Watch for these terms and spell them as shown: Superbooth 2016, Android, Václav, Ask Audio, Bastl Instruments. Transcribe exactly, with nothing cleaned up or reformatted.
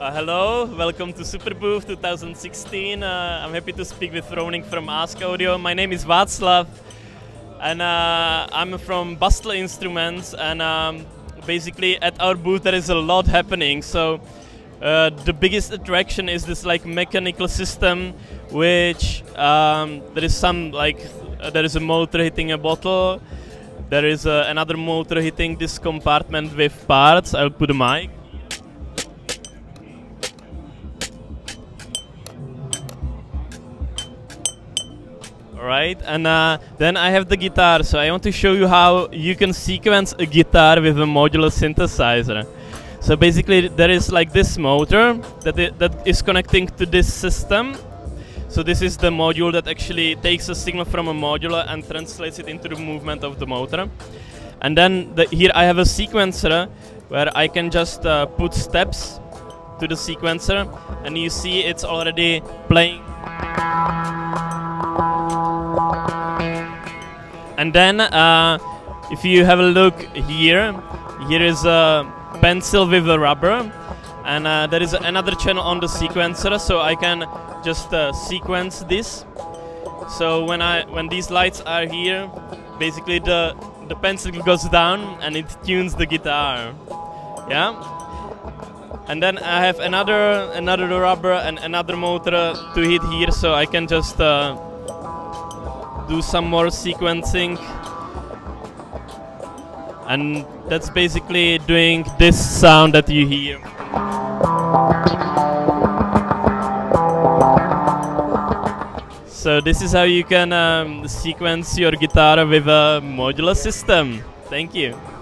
Uh, hello, welcome to Superbooth twenty sixteen. Uh, I'm happy to speak with Ronik from Ask Audio. My name is Václav, and uh, I'm from Bastl Instruments. And um, basically, at our booth, there is a lot happening. So uh, the biggest attraction is this like mechanical system, which um, there is some like uh, there is a motor hitting a bottle. There is uh, another motor hitting this compartment with parts. I'll put a mic. Alright, and uh, then I have the guitar, so I want to show you how you can sequence a guitar with a modular synthesizer. So basically there is like this motor that, I that is connecting to this system. So this is the module that actually takes a signal from a modular and translates it into the movement of the motor. And then the, here I have a sequencer where I can just uh, put steps to the sequencer, and you see it's already playing. And then, uh, if you have a look here, here is a pencil with a rubber, and uh, there is another channel on the sequencer, so I can just uh, sequence this. So when I when these lights are here, basically the the pencil goes down and it tunes the guitar, yeah. And then I have another another rubber and another motor to hit here, so I can just. Uh, do some more sequencing, and that's basically doing this sound that you hear. So this is how you can um, sequence your guitar with a modular system. Thank you.